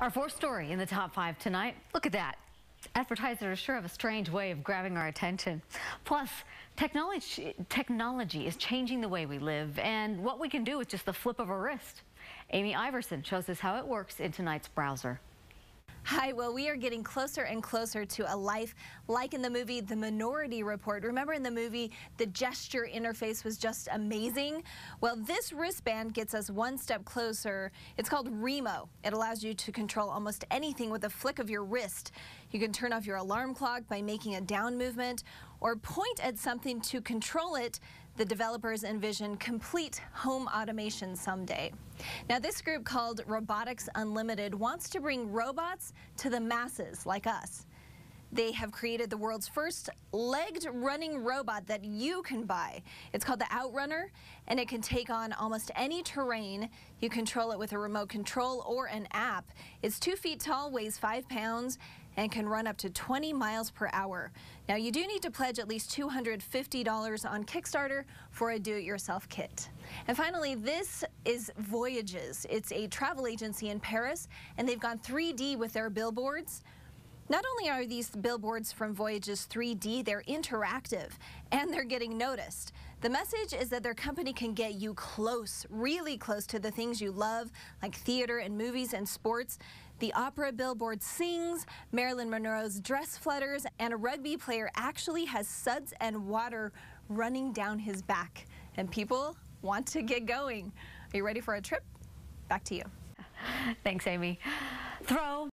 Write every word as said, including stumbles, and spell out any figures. Our fourth story in the top five tonight. Look at that. Advertisers sure have a strange way of grabbing our attention. Plus, technology, technology is changing the way we live and what we can do with just the flip of a wrist. Amy Iverson shows us how it works in tonight's browser. Hi, well, we are getting closer and closer to a life like in the movie The Minority Report. Remember in the movie, the gesture interface was just amazing? Well, this wristband gets us one step closer. It's called Reemo. It allows you to control almost anything with a flick of your wrist. You can turn off your alarm clock by making a down movement or point at something to control it. The developers envision complete home automation someday. Now, this group called Robotics Unlimited wants to bring robots to the masses like us. They have created the world's first legged running robot that you can buy. It's called the Outrunner, and it can take on almost any terrain. You control it with a remote control or an app. It's two feet tall, weighs five pounds, and can run up to twenty miles per hour. Now, you do need to pledge at least two hundred fifty dollars on Kickstarter for a do-it-yourself kit. And finally, this is Voyages. It's a travel agency in Paris, and they've gone three D with their billboards. Not only are these billboards from Voyages three D, they're interactive and they're getting noticed. The message is that their company can get you close, really close to the things you love, like theater and movies and sports. The opera billboard sings, Marilyn Monroe's dress flutters, and a rugby player actually has suds and water running down his back. And people want to get going. Are you ready for a trip? Back to you. Thanks, Amy. Throw.